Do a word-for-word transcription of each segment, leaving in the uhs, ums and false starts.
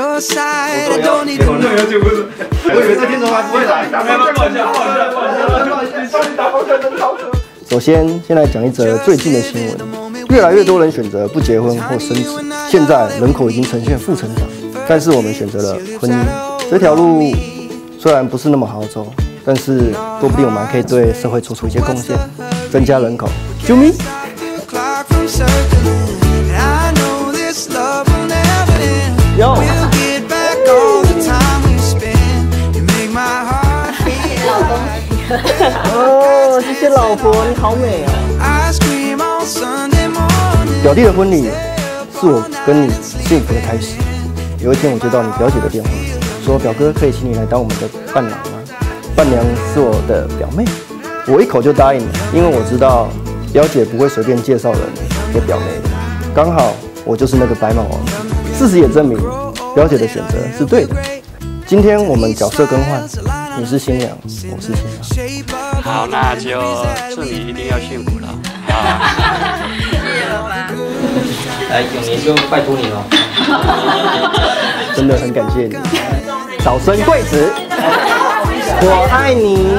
your side. I don't need to know. 我以为在天中还不会打，打开吧，放下，放下，放下，打放下能逃出。首先，先来讲一则最近的新闻：越来越多人选择不结婚或生子，现在人口已经呈现负成长，但是我们选择了婚姻这条路，虽然不是那么好走，但是说不定我们还可以对社会做出一些贡献，增加人口。救命！ Yo， 哦，这些老婆，你好美哦！表弟的婚礼是我跟你幸福的开始。有一天我接到你表姐的电话，说表哥可以请你来当我们的伴郎吗？伴娘是我的表妹，我一口就答应了，因为我知道表姐不会随便介绍人给表妹的。刚好我就是那个白马王。 事实也证明，表姐的选择是对的。今天我们角色更换，你是新娘，我是新郎。好，那就祝你一定要幸福了。哎，永年就拜托你了，真的很感谢你。早生贵子，我爱你。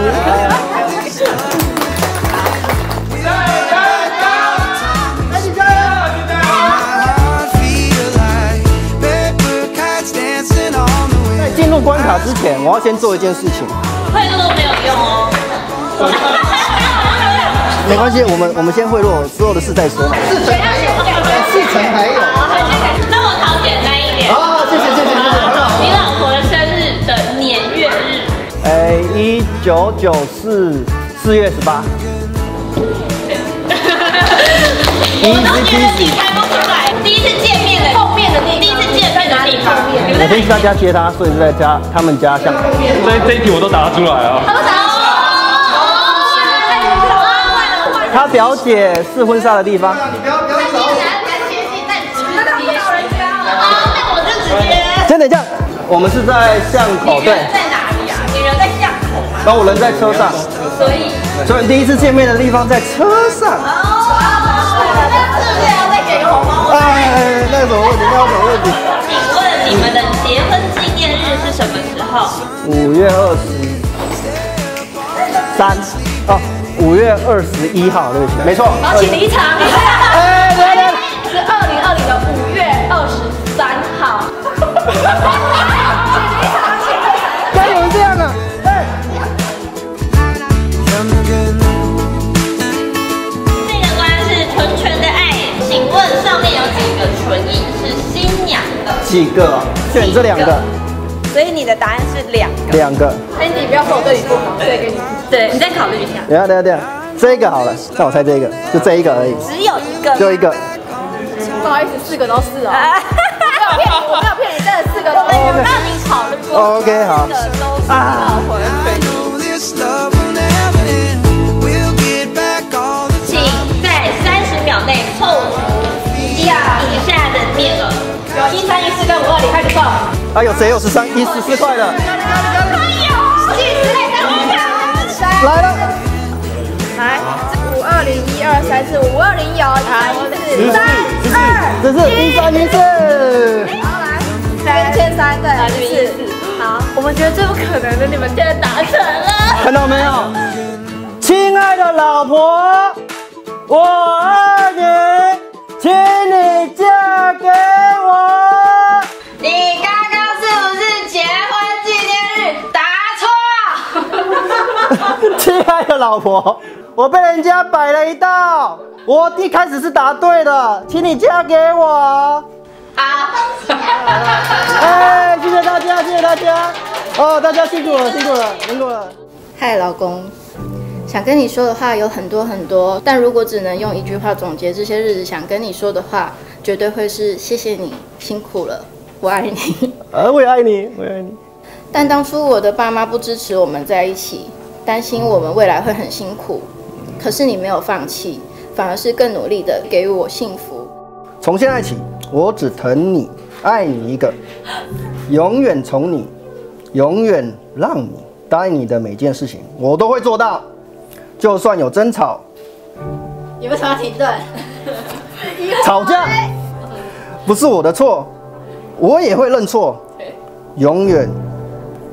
进入关卡之前，我要先做一件事情。贿赂都没有用哦。没关系，我们我们先贿赂，之后的事再说。事成还有，事成还有。那我讨简单一点。哦，谢谢谢谢谢谢，很好。你老婆的生日的年月日？哎，一九九四四月十八。我都觉得你猜不出来，第一次见面的后面的那第一次见面的地方。 我平时在家接他，所以就在家他们家巷口。这这一题我都答得出来啊！他都答得出来。他表姐是婚纱的地方。你不要不要走。先等一下，我们是在巷口对。在哪里啊？你人在巷口吗？然后我人在车上。所以。所以第一次见面的地方在车上。哦。那是不是要再给个红包？哎，那有什么问题？那有什么问题？ 你们的结婚纪念日是什么时候？五月二十三哦，五月二十一号，对不起，没错。好，请离场。哎，对对，是二零二零的五月二十三号。请离场，请离场。该有这样啊！哎。这个关是纯纯的爱，请问上面有几个纯音是新娘？ 几个？选这两个，所以你的答案是两个。两个。哎，你不要说我对你不好，对，对你再考虑一下。等下，等下，等下，这个好了，那我猜这个，就这一个而已。只有一个。就一个。不好意思，四个都是哦。我没有骗你，我没有骗你，真的四个都是。我让你考虑过。OK， 好。四个都是老婆的腿。请在三十秒内凑足以下的面额。 有一三一四跟五二零开始报。啊，有谁有十三一十四块的？有，计时类的五秒。来了，来，五二零一二三四五二零有，来，四三二，这是一三一四。好来，三千三对，一四四。好，我们觉得最不可能的，你们现在达成了。看到没有？亲爱的老婆，我爱你，请你嫁给我。 你刚刚是不是结婚纪念日？答错！亲爱的老婆，我被人家摆了一道。我一开始是答对的，请你嫁给我。好。哎，谢谢大家，谢谢大家。哦，大家辛苦了，辛苦了，辛苦了。嗨，老公。 想跟你说的话有很多很多，但如果只能用一句话总结这些日子想跟你说的话，绝对会是谢谢你，辛苦了，我爱你。啊，我也爱你，我也爱你。但当初我的爸妈不支持我们在一起，担心我们未来会很辛苦。可是你没有放弃，反而是更努力的给予我幸福。从现在起，我只疼你，爱你一个，永远宠你，永远让你答应你的每件事情，我都会做到。 就算有争吵，你为什么要停顿？吵架不是我的错，我也会认错，永远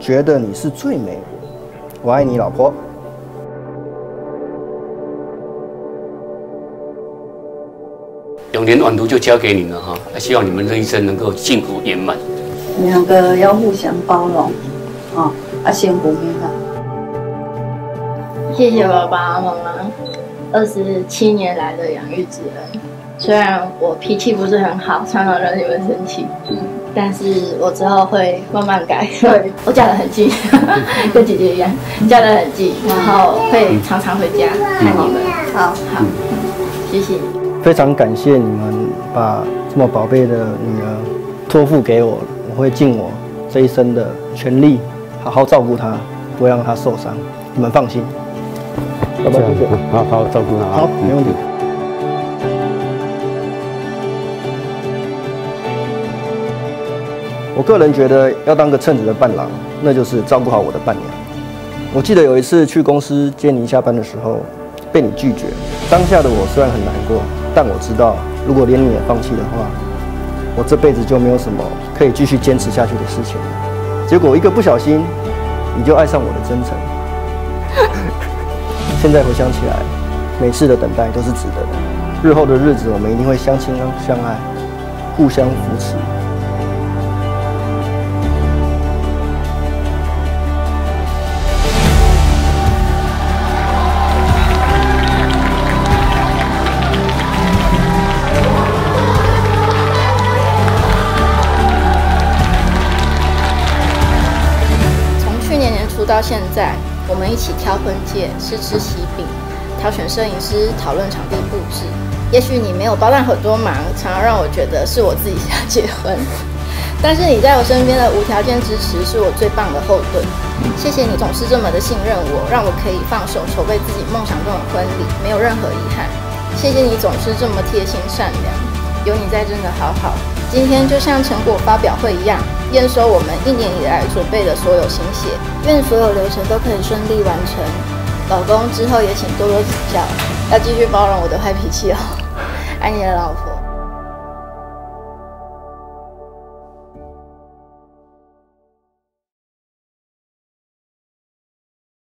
觉得你是最美的。我爱你，老婆。永年晚途就交给你了哈，希望你们这一生能够幸福圆满。你们两个要互相包容，哦、啊，幸福美满。谢谢爸爸妈妈二十七年来的养育之恩。虽然我脾气不是很好，常常惹你们生气，嗯，但是我之后会慢慢改。对，我嫁得很近，跟姐姐一样，嫁得很近，然后会常常回家看你们。好，好，谢谢。 非常感谢你们把这么宝贝的女儿托付给我，我会尽我这一生的全力，好好照顾她，不会让她受伤。你们放心，爸爸谢谢，好好照顾她。好，没问题。我个人觉得要当个称职的伴郎，那就是照顾好我的伴娘。我记得有一次去公司接你下班的时候，被你拒绝，当下的我虽然很难过。 但我知道，如果连你也放弃的话，我这辈子就没有什么可以继续坚持下去的事情了。结果一个不小心，你就爱上我的真诚。现在回想起来，每次的等待都是值得的。日后的日子，我们一定会相亲相爱，互相扶持。到现在，我们一起挑婚戒、试吃喜饼，挑选摄影师，讨论场地布置。也许你没有帮到很多忙，常常让我觉得是我自己想结婚，但是你在我身边的无条件支持是我最棒的后盾。谢谢你总是这么的信任我，让我可以放手筹备自己梦想中的婚礼，没有任何遗憾。谢谢你总是这么贴心善良，有你在真的好好。今天就像成果发表会一样。 验收我们一年以来准备的所有心血，愿所有流程都可以顺利完成。老公之后也请多多指教，要继续包容我的坏脾气哦。爱你的老婆。